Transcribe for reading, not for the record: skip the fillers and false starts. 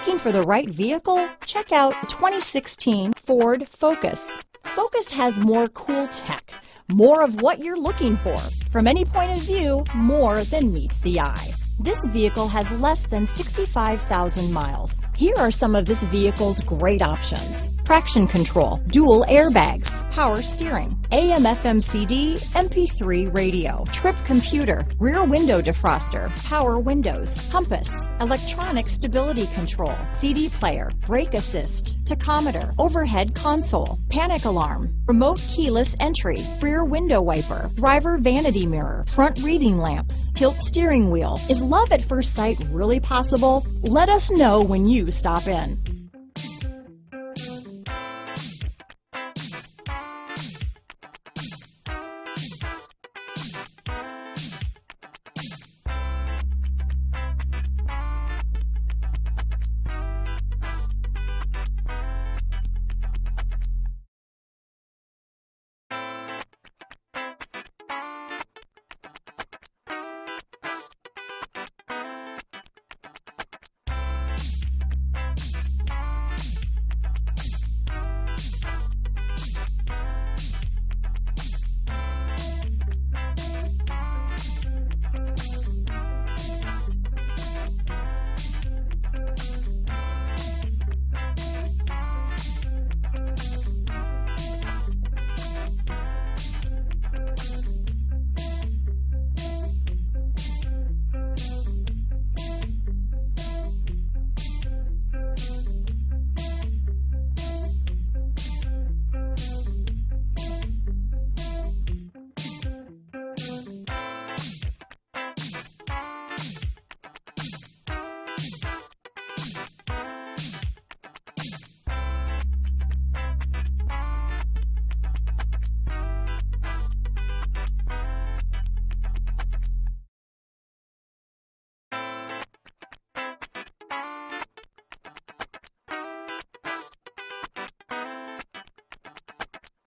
Looking for the right vehicle? Check out 2016 Ford Focus. Focus has more cool tech, more of what you're looking for. From any point of view, more than meets the eye. This vehicle has less than 65,000 miles. Here are some of this vehicle's great options: traction control, dual airbags, power steering, AM/FM CD, MP3 radio, trip computer, rear window defroster, power windows, compass, electronic stability control, CD player, brake assist, tachometer, overhead console, panic alarm, remote keyless entry, rear window wiper, driver vanity mirror, front reading lamps, tilt steering wheel. Is love at first sight really possible? Let us know when you stop in.